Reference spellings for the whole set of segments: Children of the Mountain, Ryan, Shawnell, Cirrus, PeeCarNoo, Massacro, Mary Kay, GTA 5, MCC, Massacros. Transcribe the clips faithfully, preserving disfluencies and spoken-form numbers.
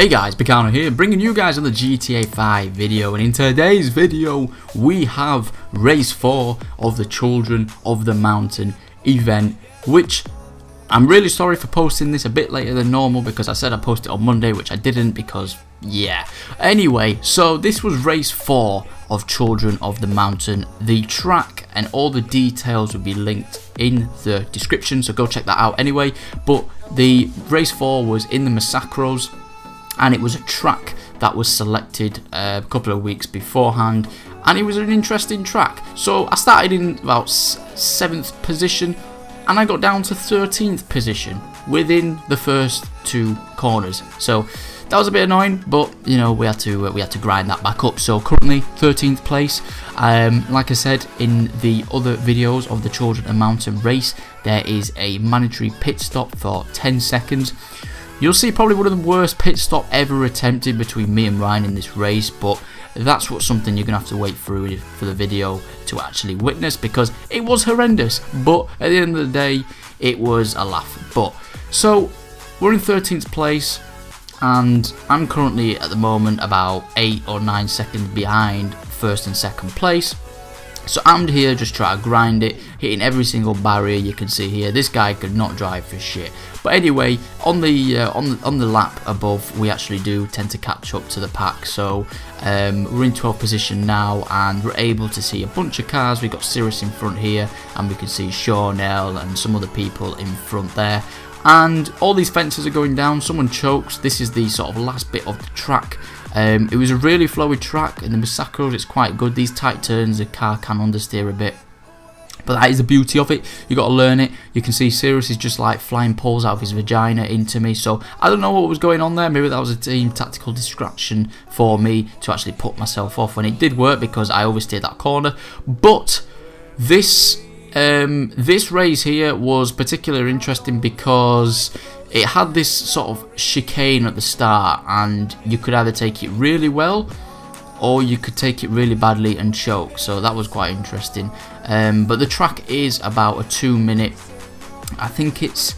Hey guys, PeeCarNoo here, bringing you guys another G T A five video, and in today's video we have race four of the Children of the Mountain event, which I'm really sorry for posting this a bit later than normal because I said I posted it on Monday, which I didn't because, yeah. Anyway, so this was race four of Children of the Mountain. The track and all the details will be linked in the description, so go check that out anyway. But the race four was in the Massacros, and it was a track that was selected uh, a couple of weeks beforehand, and it was an interesting track. So I started in about seventh position, and I got down to thirteenth position within the first two corners. So that was a bit annoying, but you know, we had to uh, we had to grind that back up. So currently thirteenth place. Um, like I said in the other videos of the Children of the Mountain race, there is a mandatory pit stop for ten seconds. You'll see probably one of the worst pit stop ever attempted between me and Ryan in this race, but that's what something you're going to have to wait through for the video to actually witness, because it was horrendous, but at the end of the day, it was a laugh. But, so, we're in thirteenth place, and I'm currently at the moment about eight or nine seconds behind first and second place. So I'm here just trying to grind it, hitting every single barrier you can see here. This guy could not drive for shit. But anyway, on the uh, on the, on the lap above, we actually do tend to catch up to the pack. So um, we're in twelfth position now, and we're able to see a bunch of cars. We've got Cirrus in front here, and we can see Shawnell and some other people in front there. And all these fences are going down. Someone chokes. This is the sort of last bit of the track. Um, it was a really flowy track, and the Massacros, it's quite good. These tight turns, the car can understeer a bit, but that is the beauty of it. You got to learn it. You can see Cirrus is just like flying poles out of his vagina into me. So I don't know what was going on there. Maybe that was a team tactical distraction for me to actually put myself off, and it did work because I oversteered that corner. But this um, this race here was particularly interesting because it had this sort of chicane at the start, and you could either take it really well or you could take it really badly and choke. So that was quite interesting. Um, but the track is about a two minute, I think it's,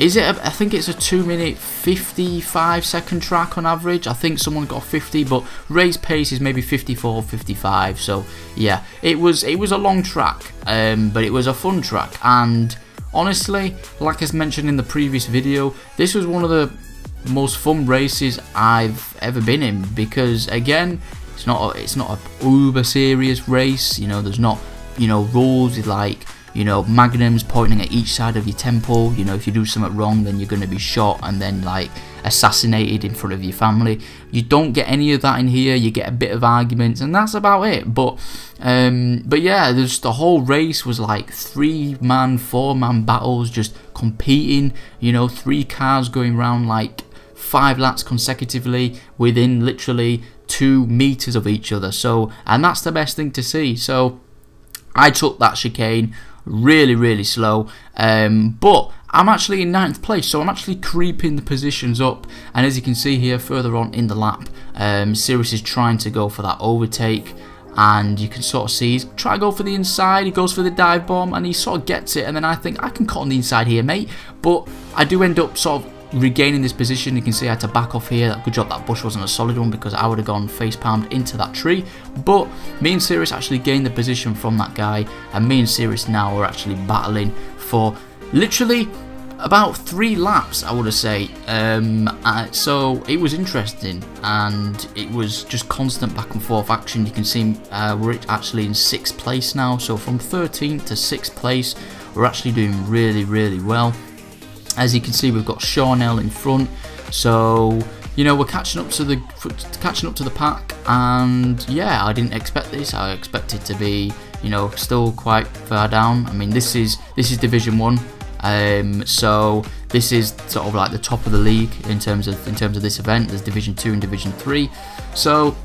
is it, a, I think it's a two minute fifty-five second track on average. I think someone got fifty, but race pace is maybe fifty-four, fifty-five. So yeah, it was, it was a long track, um, but it was a fun track. And honestly, like I mentioned in the previous video, this was one of the most fun races I've ever been in, because again, it's not a, it's not a uber serious race. You know, there's not, you know, rules like, you know, magnums pointing at each side of your temple. You know, if you do something wrong, then you're going to be shot and then like assassinated in front of your family. You don't get any of that in here. You get a bit of arguments, and that's about it. But um but yeah, there's the whole race was like three-man, four-man battles just competing, you know, three cars going round like five laps consecutively within literally two meters of each other. So, and that's the best thing to see. So I took that chicane really, really slow, um, but I'm actually in ninth place, so I'm actually creeping the positions up. And as you can see here, further on in the lap, um, Cirrus is trying to go for that overtake, and you can sort of see he's trying to go for the inside. He goes for the dive bomb, and he sort of gets it, and then I think I can cut on the inside here, mate. But I do end up sort of regaining this position. You can see I had to back off here. Good job that bush wasn't a solid one, because I would have gone face palmed into that tree. But me and Cirrus actually gained the position from that guy, and me and Cirrus now are actually battling for literally about three laps, I would say. Um, uh, so it was interesting, and it was just constant back and forth action. You can see uh, we're actually in sixth place now, so from thirteenth to sixth place, we're actually doing really, really well. As you can see, we've got Shawnell in front, so you know, we're catching up to the catching up to the pack. And yeah, I didn't expect this. I expected to be, you know, still quite far down. I mean, this is this is Division One, um, so this is sort of like the top of the league in terms of in terms of this event. There's Division Two and Division Three, so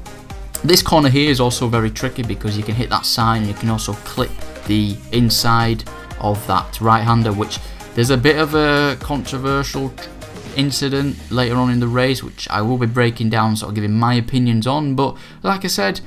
this corner here is also very tricky because you can hit that sign, and you can also clip the inside of that right-hander, which there's a bit of a controversial incident later on in the race, which I will be breaking down, sort of giving my opinions on. But like I said,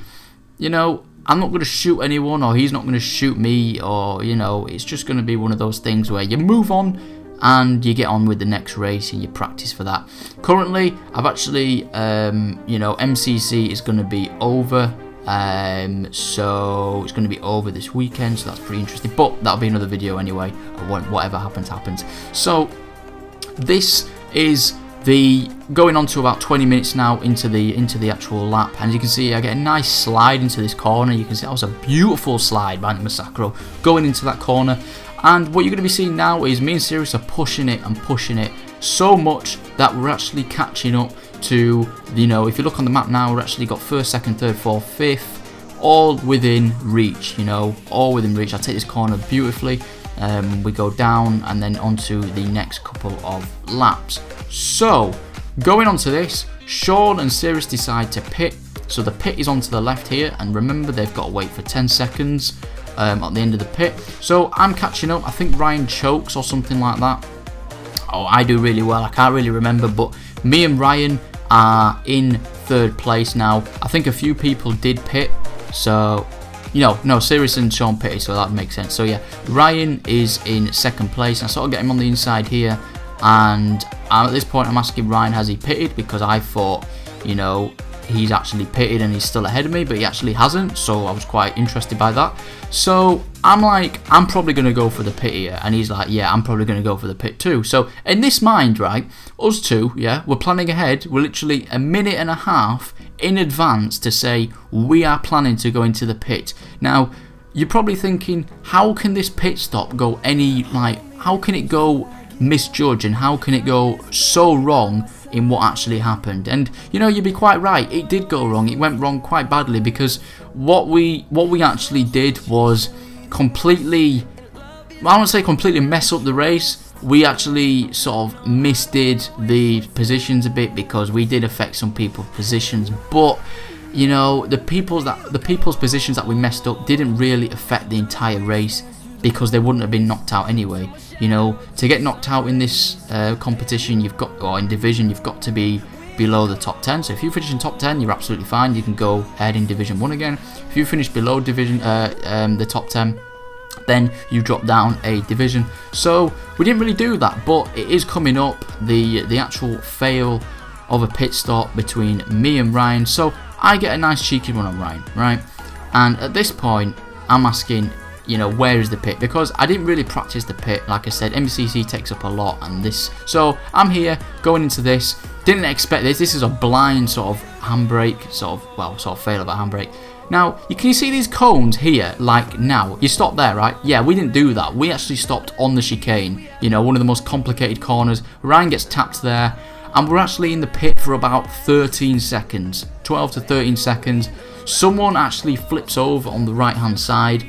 you know, I'm not going to shoot anyone, or he's not going to shoot me, or, you know, it's just going to be one of those things where you move on and you get on with the next race and you practice for that. Currently, I've actually, um, you know, M C C is going to be over. Um, so it's going to be over this weekend, so that's pretty interesting. But that'll be another video anyway. Whatever happens, happens. So this is the going on to about twenty minutes now into the into the actual lap, and you can see I get a nice slide into this corner. You can see that was a beautiful slide by Masacro going into that corner. And what you're going to be seeing now is me and Cirrus are pushing it and pushing it so much that we're actually catching up to, you know, if you look on the map now, we're actually got first, second, third, fourth, fifth, all within reach, you know, all within reach. I take this corner beautifully. Um, we go down and then onto the next couple of laps. So, going on to this, Shawn and Cirrus decide to pit. So the pit is on to the left here, and remember they've got to wait for ten seconds um, at the end of the pit. So I'm catching up. I think Ryan chokes or something like that. Oh, I do really well. I can't really remember, but me and Ryan are in third place now. I think a few people did pit, so... You know, no, Cirrus and Shawn pitted, so that makes sense. So yeah, Ryan is in second place. I sort of get him on the inside here, and at this point I'm asking Ryan, has he pitted? Because I thought, you know, he's actually pitted and he's still ahead of me, but he actually hasn't, so I was quite interested by that. So I'm like, I'm probably going to go for the pit here, and he's like, yeah, I'm probably going to go for the pit too. So in this mind, right, us two, yeah, we're planning ahead. We're literally a minute and a half in advance to say we are planning to go into the pit. Now, you're probably thinking, how can this pit stop go any, like, how can it go misjudged and how can it go so wrong in what actually happened? And you know, you'd be quite right, it did go wrong. It went wrong quite badly, because what we what we actually did was completely, I won't say completely mess up the race. We actually sort of misdid the positions a bit, because we did affect some people's positions, but you know, the people that the people's positions that we messed up didn't really affect the entire race, because they wouldn't have been knocked out anyway. You know, to get knocked out in this uh, competition, you've got, or in division, you've got to be below the top ten. So if you finish in top ten, you're absolutely fine. You can go ahead in division one again. If you finish below division uh, um, the top ten, then you drop down a division. So we didn't really do that, but it is coming up, the the actual fail of a pit stop between me and Ryan. So I get a nice cheeky run on Ryan, right? And at this point, I'm asking, you know, where is the pit? Because I didn't really practice the pit. Like I said, M C C takes up a lot, and this. So I'm here going into this. Didn't expect this. This is a blind sort of handbrake, sort of, well, sort of fail of a handbrake. Now, you can you see these cones here, like now? You stop there, right? Yeah, we didn't do that. We actually stopped on the chicane. You know, one of the most complicated corners. Ryan gets tapped there, and we're actually in the pit for about thirteen seconds. twelve to thirteen seconds. Someone actually flips over on the right-hand side.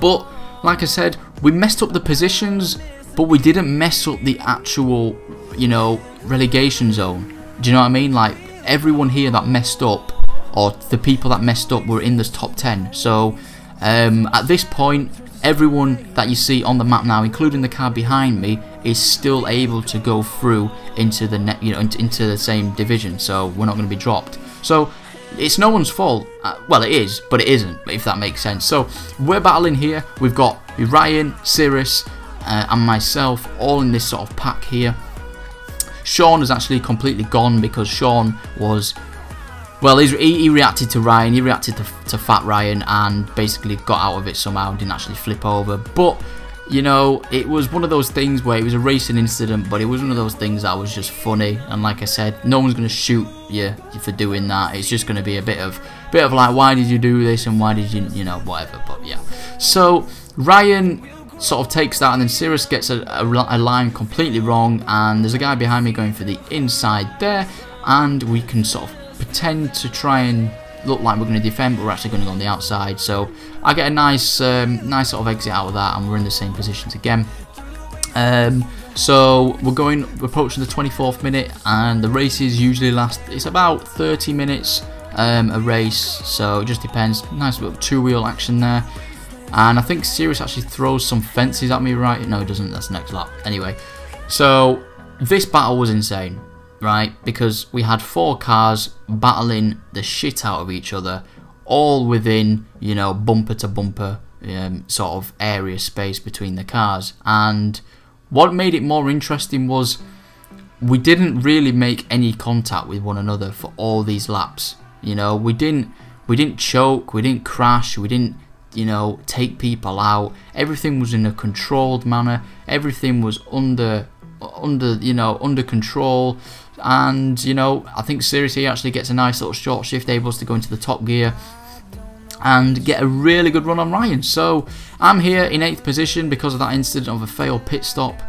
But, like I said, we messed up the positions, but we didn't mess up the actual, you know, relegation zone. Do you know what I mean? Like, everyone here that messed up, or the people that messed up, were in this top ten. So um, at this point, everyone that you see on the map now, including the car behind me, is still able to go through into the net, you know, into the same division. So we're not going to be dropped. So it's no one's fault. Uh, well, it is, but it isn't, if that makes sense. So we're battling here. We've got Ryan, Cirrus, uh, and myself all in this sort of pack here. Shawn has actually completely gone, because Shawn was... Well, he, he reacted to Ryan, he reacted to, to Fat Ryan, and basically got out of it somehow, didn't actually flip over. But, you know, it was one of those things where it was a racing incident, but it was one of those things that was just funny. And like I said, no one's going to shoot you for doing that. It's just going to be a bit of, bit of like, why did you do this, and why did you, you know, whatever. But yeah, so Ryan sort of takes that, and then Cirrus gets a, a, a line completely wrong, and there's a guy behind me going for the inside there, and we can sort of pretend to try and look like we're going to defend, but we're actually going to go on the outside. So I get a nice um, nice sort of exit out of that, and we're in the same positions again. Um, so we're going, we're approaching the twenty-fourth minute, and the races usually last, it's about thirty minutes um, a race, so it just depends. Nice little two wheel action there. And I think Cirrus actually throws some fences at me, right? No, it doesn't, that's the next lap. Anyway, so this battle was insane, right? Because we had four cars battling the shit out of each other, all within, you know, bumper to bumper um, sort of area space between the cars. And What made it more interesting was we didn't really make any contact with one another for all these laps. You know, we didn't we didn't choke, we didn't crash, we didn't, you know, take people out. Everything was in a controlled manner. Everything was under under you know under control. And you know, I think Cirrus actually gets a nice little short shift, able to go into the top gear and get a really good run on Ryan. So I'm here in eighth position because of that incident of a failed pit stop.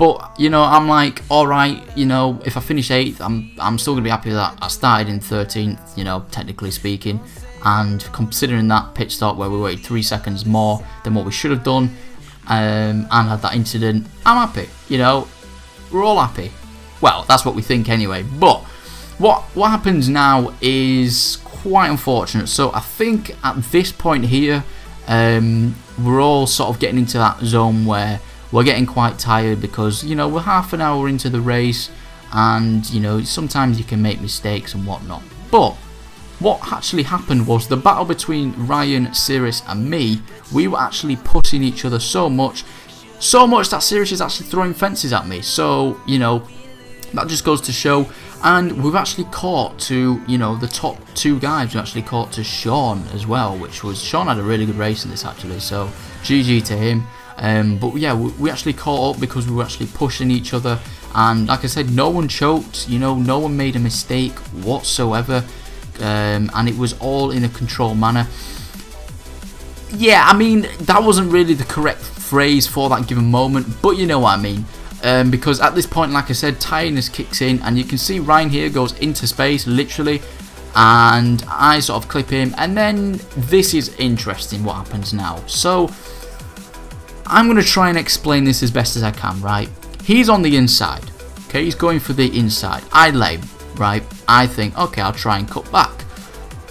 But you know, I'm like, all right, you know, if I finish eighth, I'm I'm still gonna be happy that I started in thirteenth, you know, technically speaking. And considering that pit stop where we waited three seconds more than what we should have done, um, and had that incident, I'm happy. You know, we're all happy. Well, that's what we think anyway. But what what happens now is quite unfortunate. So I think at this point here, um, we're all sort of getting into that zone where we're getting quite tired because, you know, we're half an hour into the race and, you know, sometimes you can make mistakes and whatnot. But what actually happened was the battle between Ryan, Cirrus and me, we were actually pushing each other so much, so much that Cirrus is actually throwing fences at me. So, you know, that just goes to show. And we've actually caught to, you know, the top two guys. We actually caught to Shawn as well, which was, Shawn had a really good race in this actually, so G G to him. Um, but yeah, we, we actually caught up because we were actually pushing each other. And like I said, no one choked, you know, no one made a mistake whatsoever. Um, and it was all in a controlled manner. Yeah, I mean, that wasn't really the correct phrase for that given moment, but you know what I mean. Um, because at this point, like I said, tiredness kicks in, and you can see Ryan here goes into space, literally. And I sort of clip him, and then this is interesting what happens now. So I'm going to try and explain this as best as I can, right? He's on the inside, okay? He's going for the inside. I lay, right? I think, okay, I'll try and cut back.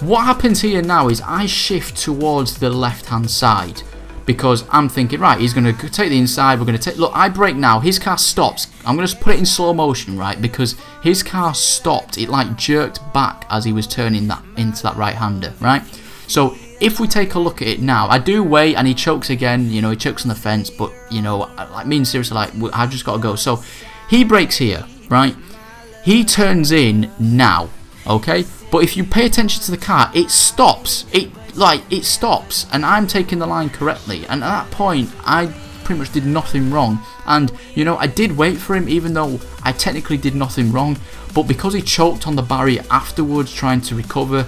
What happens here now is I shift towards the left-hand side because I'm thinking, right, he's going to take the inside. We're going to take... Look, I brake now. His car stops. I'm going to put it in slow motion, right? Because his car stopped. It, like, jerked back as he was turning that into that right-hander, right? So if we take a look at it now, I do wait and he chokes again, you know, he chokes on the fence, but, you know, like me and Cirrus are like, I've just got to go. So he breaks here, right? He turns in now, okay? But if you pay attention to the car, it stops. It, like, it stops, and I'm taking the line correctly. And at that point, I pretty much did nothing wrong. And, you know, I did wait for him, even though I technically did nothing wrong. But because he choked on the barrier afterwards, trying to recover,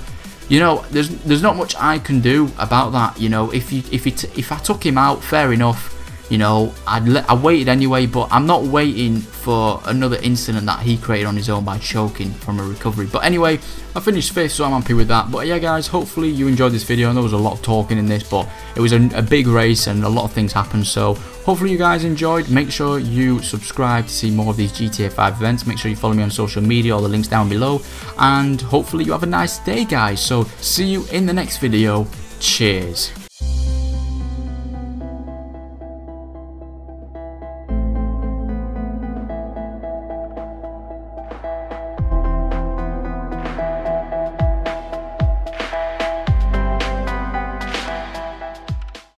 you know, there's there's not much I can do about that. You know, if you if it if I took him out, fair enough. You know, I'd let, I waited anyway, but I'm not waiting for another incident that he created on his own by choking from a recovery. But anyway, I finished fifth, so I'm happy with that. But yeah, guys, hopefully you enjoyed this video. I know there was a lot of talking in this, but it was a, a big race and a lot of things happened. So hopefully you guys enjoyed. Make sure you subscribe to see more of these G T A five events. Make sure you follow me on social media, all the links down below. And hopefully you have a nice day, guys. So see you in the next video. Cheers.